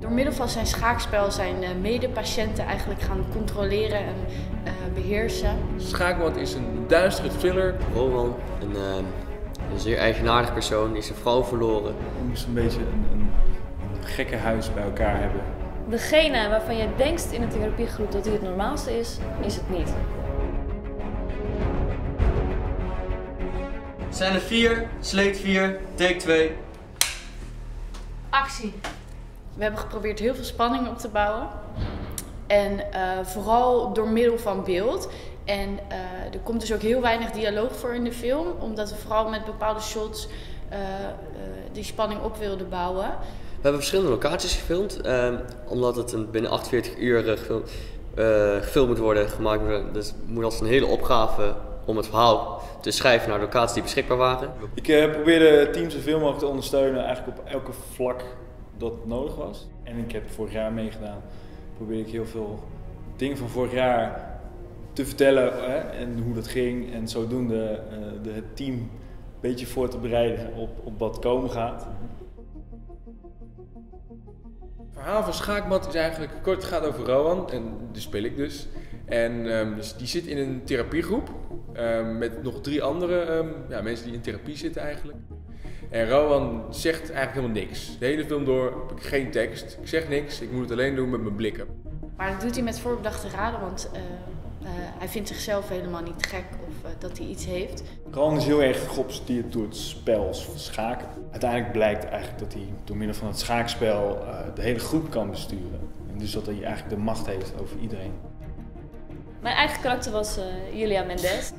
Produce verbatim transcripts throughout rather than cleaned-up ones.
Door middel van zijn schaakspel zijn medepatiënten eigenlijk gaan controleren en uh, beheersen. Schaakmat is een duistere thriller. Rowan, een, uh, een zeer eigenaardig persoon, is een vrouw verloren. Je moest een beetje een, een, een gekke huis bij elkaar hebben. Degene waarvan je denkt in een therapiegroep dat hij het normaalste is, is het niet. Scène vier, sleet vier, take twee. Actie. We hebben geprobeerd heel veel spanning op te bouwen. En uh, vooral door middel van beeld. En uh, er komt dus ook heel weinig dialoog voor in de film. Omdat we vooral met bepaalde shots uh, uh, die spanning op wilden bouwen. We hebben verschillende locaties gefilmd. Uh, omdat het een binnen achtenveertig uur uh, gefilmd, uh, gefilmd moet worden gemaakt. Dus moet als een hele opgave om het verhaal te schrijven naar locaties die beschikbaar waren. Ik uh, probeerde teams zoveel mogelijk te ondersteunen, eigenlijk op elke vlak dat nodig was. En ik heb vorig jaar meegedaan, probeer ik heel veel dingen van vorig jaar te vertellen, hè, en hoe dat ging. En zodoende uh, de, het team een beetje voor te bereiden op, op wat komen gaat. Het verhaal van Schaakmat is eigenlijk kort, gaat over Rowan, en die speel ik dus. En um, dus die zit in een therapiegroep um, met nog drie andere um, ja, mensen die in therapie zitten eigenlijk. En Rowan zegt eigenlijk helemaal niks. De hele film door heb ik geen tekst. Ik zeg niks, ik moet het alleen doen met mijn blikken. Maar dat doet hij met voorbedachte raden, want uh, uh, hij vindt zichzelf helemaal niet gek of uh, dat hij iets heeft. Rowan is heel erg geobsedeerd door het spel, of schaken. Uiteindelijk blijkt eigenlijk dat hij door middel van het schaakspel uh, de hele groep kan besturen. En dus dat hij eigenlijk de macht heeft over iedereen. Mijn eigen karakter was uh, Julia Mendez.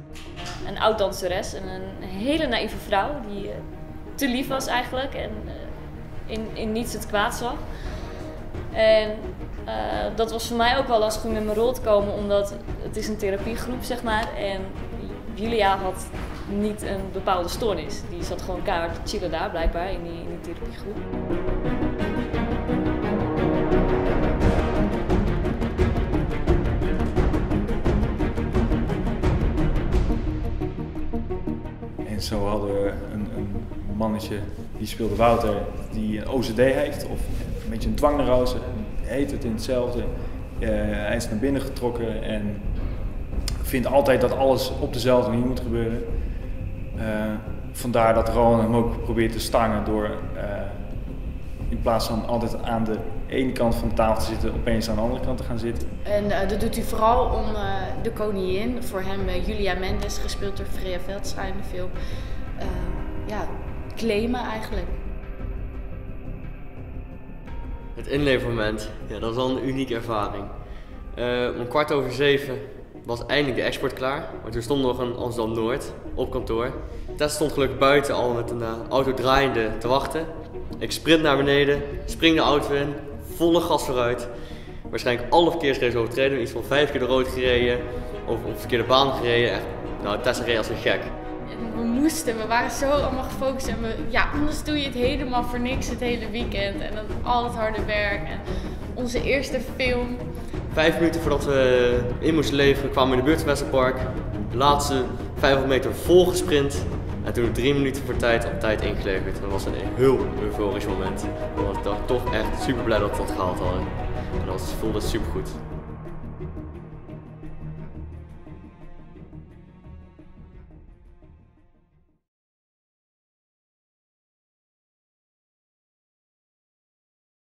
Een oud-danseres en een hele naïeve vrouw die uh, te lief was eigenlijk en uh, in, in niets het kwaad zag. En uh, dat was voor mij ook wel lastig om in mijn rol te komen, omdat het is een therapiegroep, zeg maar. En Julia had niet een bepaalde stoornis. Die zat gewoon keihard te chillen daar blijkbaar in die, in die therapiegroep. En zo hadden we een, een mannetje, die speelde Wouter, die een O C D heeft, of een beetje een dwangneurose, heet het in hetzelfde. Uh, hij is naar binnen getrokken en vindt altijd dat alles op dezelfde manier moet gebeuren. Uh, vandaar dat Rowan hem ook probeert te stangen door uh, in plaats van altijd aan de ene kant van de tafel te zitten, opeens aan de andere kant te gaan zitten. En uh, dat doet hij vooral om uh, de koningin, voor hem uh, Julia Mendez, gespeeld door Freya Veldschijnenveld, uh, ja, claimen eigenlijk. Het inlevermoment, ja, dat is al een unieke ervaring. Uh, om kwart over zeven was eindelijk de export klaar, maar toen stond nog een Amsterdam Noord op kantoor. Tessa stond gelukkig buiten al met een uh, auto draaiende te wachten. Ik sprint naar beneden, spring de auto in, volle gas vooruit. Waarschijnlijk alle verkeersregels overtreden, iets van vijf keer de rood gereden, of op verkeerde baan gereden. Echt, nou, Tessa reed als een gek. We moesten, we waren zo allemaal gefocust en we, ja, anders doe je het helemaal voor niks het hele weekend en dat, al het harde werk en onze eerste film. Vijf minuten voordat we in moesten leveren kwamen we in de buurt van Westerpark. De laatste vijfhonderd meter vol gesprint en toen drie minuten voor tijd op tijd ingeleverd. Dat was een heel euforisch moment. We waren toch echt super blij dat we dat gehaald hadden en dat voelde super goed.